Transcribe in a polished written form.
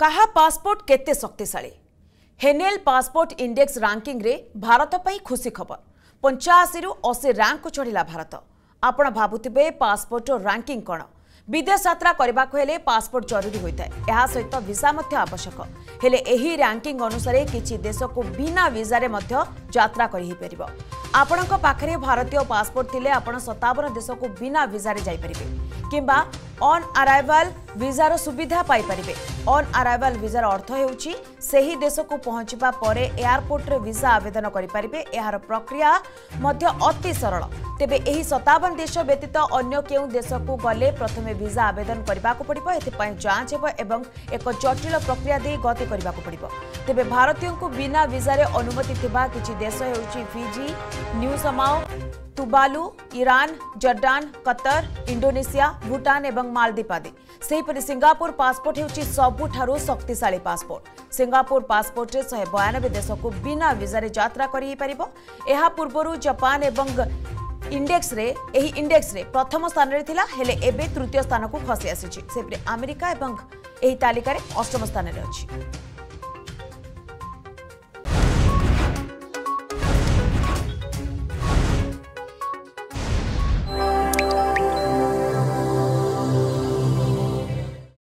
काहा पासपोर्ट केते शक्तिशाली हेनेल पासपोर्ट इंडेक्स रैंकिंग रे भारत पई खुशी खबर 85 रु 80 रैंक को चढ़ला भारत। आपण भाबुतिबे पासपोर्ट रैंकिंग कोन विदेश यात्रा करबा को हेले पासपोर्ट जरूरी होता है, यह सहित विजा मध्य आवश्यक हेले एही रैंकिंग अनुसार किछि देश को बिना विजा रे मध्य यात्रा करही परिबो। आपणक पाखरे भारतीय पासपोर्ट थिले आपण 57 देश को बिना विजा रे जाई परिबे किबा ऑन अराइवल विजार सुविधा पाई परिबे। ऑन अराइवल विजार अर्थ हेउची सेही देश को पहुंचबा परे एयरपोर्ट रे विजा आवेदन करि परिबे। एहार प्रक्रिया मध्य अति सरल, तेबे एही 57 देश व्यतीत अन्य केउ देश को गले प्रथमे विजा आवेदन करबा को पड़िबो। एथि पय जांच हेबो एवं एक जटिल प्रक्रिया दे गति करबा को पड़िबो। तेबे भारतीयों को बिना विजा रे अनुमति थिबा किछि देश हेउची Fiji, new Samoa, Tuvalu, Iran, Jordan, Qatar, Indonesia, Bhutan एवं मालदीप आदि। सेहीपरि सिंगापुर पासपोर्ट हेउची सबुठारो शक्तिशाली पासपोर्ट। सिंगापुर पासपोर्ट रे 192 देश को बिना विजा रे यात्रा करि परिबो। एहा पूर्वरु जापान एवं एही इंडेक्स रे प्रथम स्थान रे थिला, हेले एबे तृतीय स्थान को खसी आसीछि। सेहीपरि अमेरिका एवं एही तालिका रे अष्टम स्थान रे अछि।